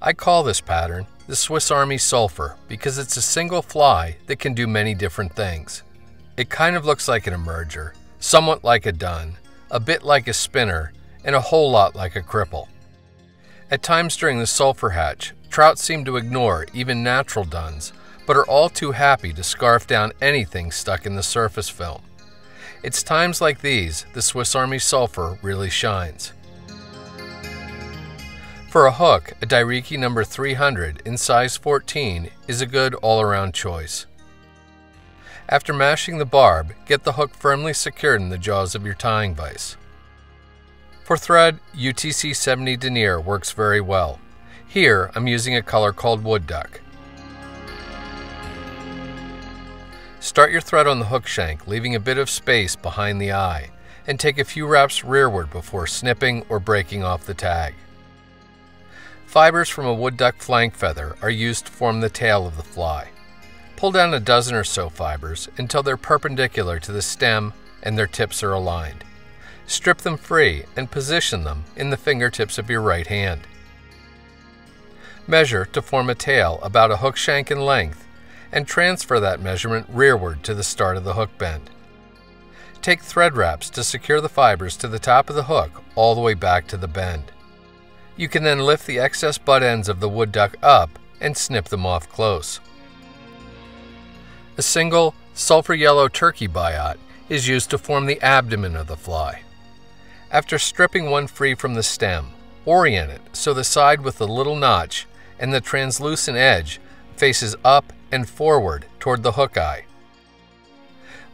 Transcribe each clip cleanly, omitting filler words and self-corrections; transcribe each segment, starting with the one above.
I call this pattern the Swiss Army Sulphur because it's a single fly that can do many different things. It kind of looks like an emerger, somewhat like a dun, a bit like a spinner, and a whole lot like a cripple. At times during the sulphur hatch, trout seem to ignore even natural duns, but are all too happy to scarf down anything stuck in the surface film. It's times like these the Swiss Army Sulphur really shines. For a hook, a Dai-Riki number 300 in size 14 is a good all-around choice. After mashing the barb, get the hook firmly secured in the jaws of your tying vise. For thread, UTC-70 Denier works very well. Here, I'm using a color called Wood Duck. Start your thread on the hook shank, leaving a bit of space behind the eye, and take a few wraps rearward before snipping or breaking off the tag. Fibers from a wood duck flank feather are used to form the tail of the fly. Pull down a dozen or so fibers until they're perpendicular to the stem and their tips are aligned. Strip them free and position them in the fingertips of your right hand. Measure to form a tail about a hook shank in length and transfer that measurement rearward to the start of the hook bend. Take thread wraps to secure the fibers to the top of the hook all the way back to the bend. You can then lift the excess butt ends of the wood duck up and snip them off close. A single sulphur yellow turkey biot is used to form the abdomen of the fly. After stripping one free from the stem, orient it so the side with the little notch and the translucent edge faces up and forward toward the hook eye.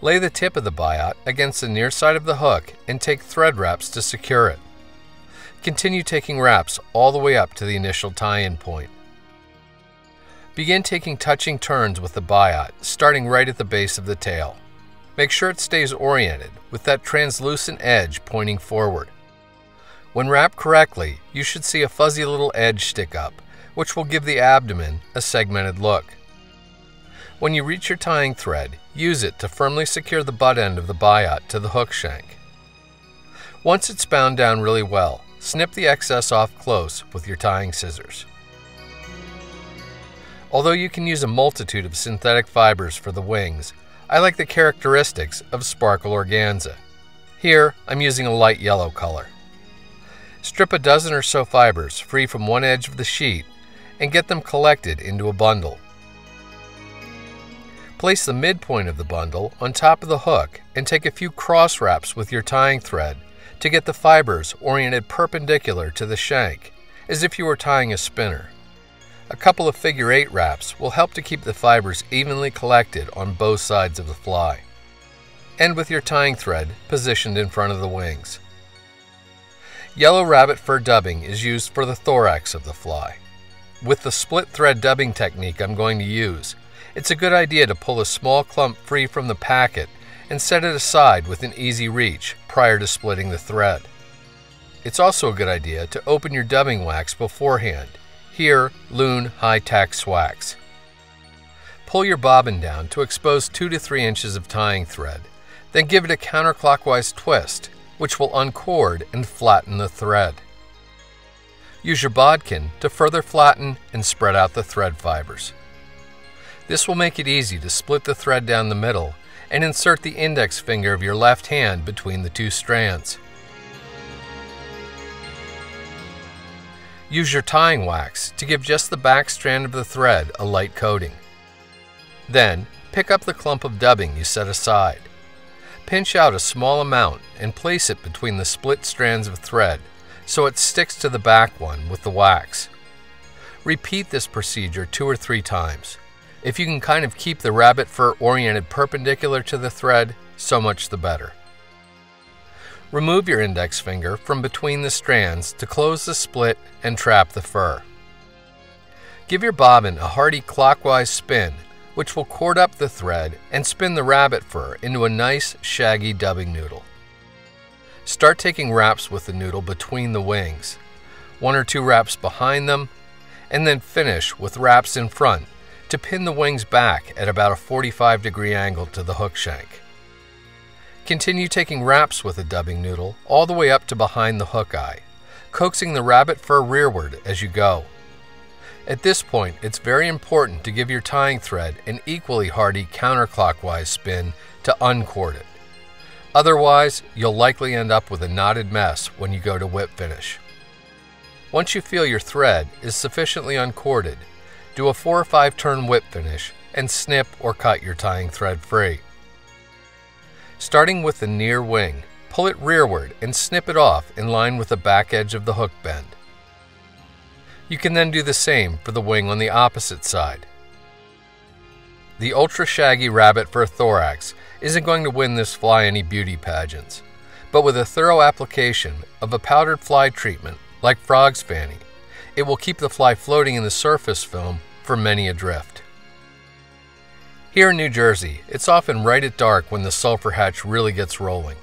Lay the tip of the biot against the near side of the hook and take thread wraps to secure it. Continue taking wraps all the way up to the initial tie-in point. Begin taking touching turns with the biot, starting right at the base of the tail. Make sure it stays oriented, with that translucent edge pointing forward. When wrapped correctly, you should see a fuzzy little edge stick up, which will give the abdomen a segmented look. When you reach your tying thread, use it to firmly secure the butt end of the biot to the hook shank. Once it's bound down really well, snip the excess off close with your tying scissors. Although you can use a multitude of synthetic fibers for the wings, I like the characteristics of Sparkle Organza. Here, I'm using a light yellow color. Strip a dozen or so fibers free from one edge of the sheet and get them collected into a bundle. Place the midpoint of the bundle on top of the hook and take a few cross wraps with your tying thread to get the fibers oriented perpendicular to the shank, as if you were tying a spinner. A couple of figure 8 wraps will help to keep the fibers evenly collected on both sides of the fly. End with your tying thread positioned in front of the wings. Yellow rabbit fur dubbing is used for the thorax of the fly. With the split thread dubbing technique I'm going to use, it's a good idea to pull a small clump free from the packet and set it aside with an easy reach prior to splitting the thread. It's also a good idea to open your dubbing wax beforehand. Here, Loon High Tack Wax. Pull your bobbin down to expose 2 to 3 inches of tying thread, then give it a counterclockwise twist, which will uncord and flatten the thread. Use your bodkin to further flatten and spread out the thread fibers. This will make it easy to split the thread down the middle and insert the index finger of your left hand between the 2 strands. Use your tying wax to give just the back strand of the thread a light coating. Then, pick up the clump of dubbing you set aside. Pinch out a small amount and place it between the split strands of thread so it sticks to the back one with the wax. Repeat this procedure 2 or 3 times. If you can kind of keep the rabbit fur oriented perpendicular to the thread, so much the better. Remove your index finger from between the strands to close the split and trap the fur. Give your bobbin a hearty clockwise spin, which will cord up the thread and spin the rabbit fur into a nice, shaggy dubbing noodle. Start taking wraps with the noodle between the wings, 1 or 2 wraps behind them, and then finish with wraps in front to pin the wings back at about a 45-degree angle to the hook shank. Continue taking wraps with a dubbing noodle all the way up to behind the hook eye, coaxing the rabbit fur rearward as you go. At this point, it's very important to give your tying thread an equally hardy counterclockwise spin to uncord it. Otherwise, you'll likely end up with a knotted mess when you go to whip finish. Once you feel your thread is sufficiently uncorded, do a 4 or 5 turn whip finish and snip or cut your tying thread free. Starting with the near wing, pull it rearward and snip it off in line with the back edge of the hook bend. You can then do the same for the wing on the opposite side. The ultra shaggy rabbit for a thorax isn't going to win this fly any beauty pageants, but with a thorough application of a powdered fly treatment like Frog's Fanny, it will keep the fly floating in the surface film for many a drift. Here in New Jersey, it's often right at dark when the sulphur hatch really gets rolling.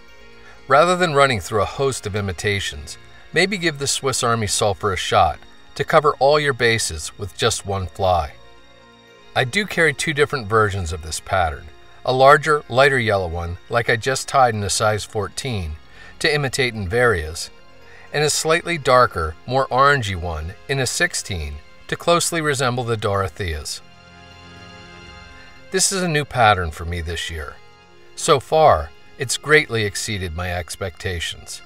Rather than running through a host of imitations, maybe give the Swiss Army Sulphur a shot to cover all your bases with just one fly. I do carry 2 different versions of this pattern, a larger, lighter yellow one like I just tied in a size 14 to imitate invarias, and a slightly darker, more orangey one in a 16 to closely resemble the Dorotheas. This is a new pattern for me this year. So far, it's greatly exceeded my expectations.